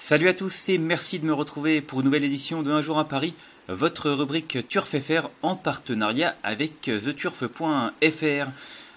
Salut à tous et merci de me retrouver pour une nouvelle édition de Un jour à Paris, votre rubrique Turf FR en partenariat avec theturf.fr.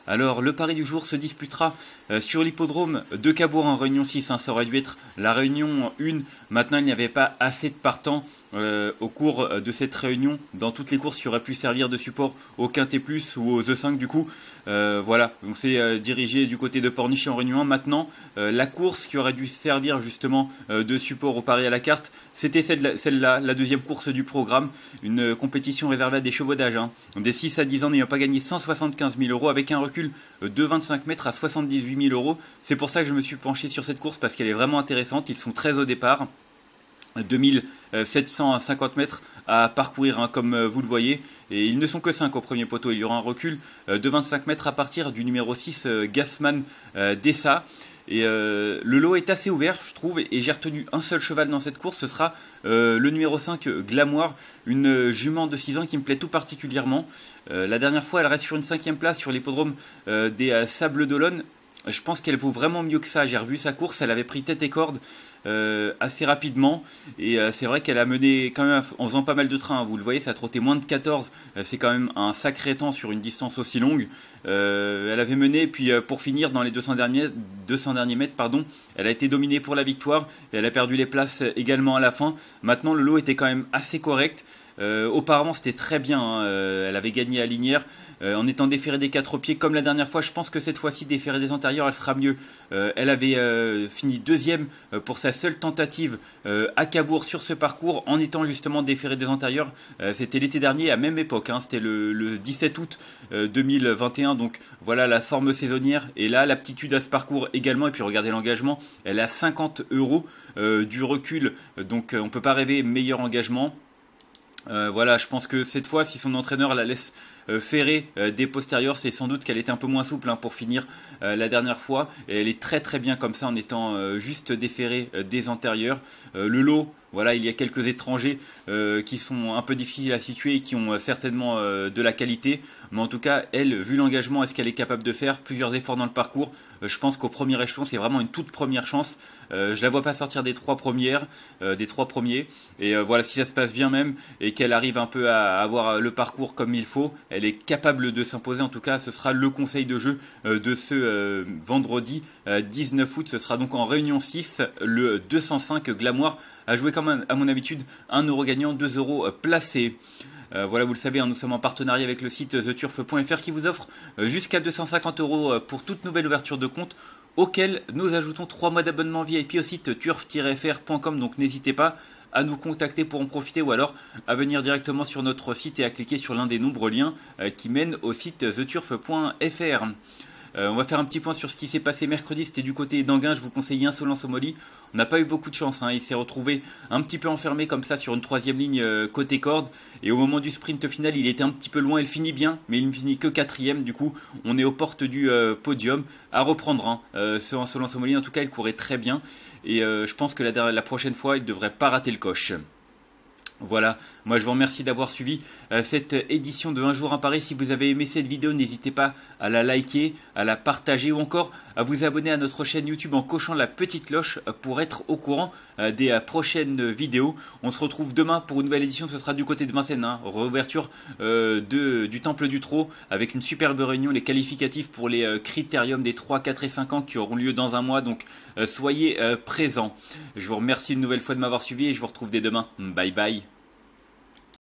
Alors le pari du jour se disputera sur l'hippodrome de Cabourg en Réunion 6, ça aurait dû être la Réunion 1. Maintenant il n'y avait pas assez de partants au cours de cette réunion dans toutes les courses qui auraient pu servir de support au Quinté Plus ou au The 5 du coup. Voilà, on s'est dirigé du côté de Pornichet en Réunion 1. Maintenant la course qui aurait dû servir justement de support au pari à la carte, c'était celle-là, la deuxième course du programme. Une compétition réservée à des chevaux d'âge, hein, des 6 à 10 ans n'ayant pas gagné 175 000 € avec un recul de 25 mètres à 78 000 €. C'est pour ça que je me suis penché sur cette course parce qu'elle est vraiment intéressante. Ils sont très au départ. 2750 mètres à parcourir, hein, comme vous le voyez, et ils ne sont que 5 au premier poteau. Il y aura un recul de 25 mètres à partir du numéro 6 Gassman Dessa. Et le lot est assez ouvert, je trouve, et j'ai retenu un seul cheval dans cette course, ce sera le numéro 5 Glamour, une jument de 6 ans qui me plaît tout particulièrement. La dernière fois elle reste sur une 5e place sur l'hippodrome des Sables d'Olonne. Je pense qu'elle vaut vraiment mieux que ça. J'ai revu sa course, elle avait pris tête et corde assez rapidement. Et c'est vrai qu'elle a mené quand même en faisant pas mal de trains, hein. Vous le voyez, ça trottait moins de 14. C'est quand même un sacré temps sur une distance aussi longue. Elle avait mené, puis pour finir, dans les 200 derniers mètres, pardon, elle a été dominée pour la victoire. Et elle a perdu les places également à la fin. Maintenant, le lot était quand même assez correct. Auparavant c'était très bien, hein. Elle avait gagné à Linière en étant déférée des 4 pieds comme la dernière fois. Je pense que cette fois-ci déférée des antérieurs elle sera mieux. Elle avait fini deuxième pour sa seule tentative à Cabourg sur ce parcours en étant justement déférée des antérieurs. C'était l'été dernier à même époque, hein. C'était le 17 août 2021, donc voilà la forme saisonnière et là l'aptitude à ce parcours également. Et puis regardez l'engagement, elle a 50 € du recul, donc on peut pas rêver meilleur engagement. Voilà, je pense que cette fois, si son entraîneur la laisse ferrer des postérieurs, c'est sans doute qu'elle était un peu moins souple, hein, pour finir la dernière fois. Et elle est très bien comme ça en étant juste déferrée des antérieurs. Le lot, voilà, il y a quelques étrangers qui sont un peu difficiles à situer et qui ont certainement de la qualité. Mais en tout cas, elle, vu l'engagement, est-ce qu'elle est capable de faire plusieurs efforts dans le parcours? Je pense qu'au premier échelon, c'est vraiment une toute première chance. Je la vois pas sortir des 3 premières, des 3 premiers. Et voilà, si ça se passe bien même et qu'elle arrive un peu à avoir le parcours comme il faut, elle est capable de s'imposer. En tout cas, ce sera le conseil de jeu de ce vendredi 19 août. Ce sera donc en Réunion 6, le 205 Glamour à jouer. Comme à mon habitude, 1 € gagnant, 2 € placés. Voilà, vous le savez, hein, nous sommes en partenariat avec le site theturf.fr qui vous offre jusqu'à 250 € pour toute nouvelle ouverture de compte, auquel nous ajoutons 3 mois d'abonnement VIP au site turf-fr.com. Donc n'hésitez pas à nous contacter pour en profiter ou alors à venir directement sur notre site et à cliquer sur l'un des nombreux liens qui mènent au site theturf.fr. On va faire un petit point sur ce qui s'est passé mercredi. C'était du côté d'Anguin, je vous conseille Insolence O'Molly. On n'a pas eu beaucoup de chance, hein. Il s'est retrouvé un petit peu enfermé comme ça sur une 3e ligne côté corde. Et au moment du sprint final, il était un petit peu loin. Il finit bien, mais il ne finit que 4e. Du coup, on est aux portes du podium à reprendre, hein. Ce Insolence O'Molly, en tout cas, il courait très bien. Et je pense que la prochaine fois, il ne devrait pas rater le coche. Voilà, moi je vous remercie d'avoir suivi cette édition de Un jour à Paris. Si vous avez aimé cette vidéo, n'hésitez pas à la liker, à la partager ou encore à vous abonner à notre chaîne YouTube en cochant la petite cloche pour être au courant des prochaines vidéos. On se retrouve demain pour une nouvelle édition, ce sera du côté de Vincennes, hein, réouverture du Temple du Trot avec une superbe réunion, les qualificatifs pour les critériums des 3, 4 et 5 ans qui auront lieu dans un mois, donc soyez présents. Je vous remercie une nouvelle fois de m'avoir suivi et je vous retrouve dès demain. Bye bye.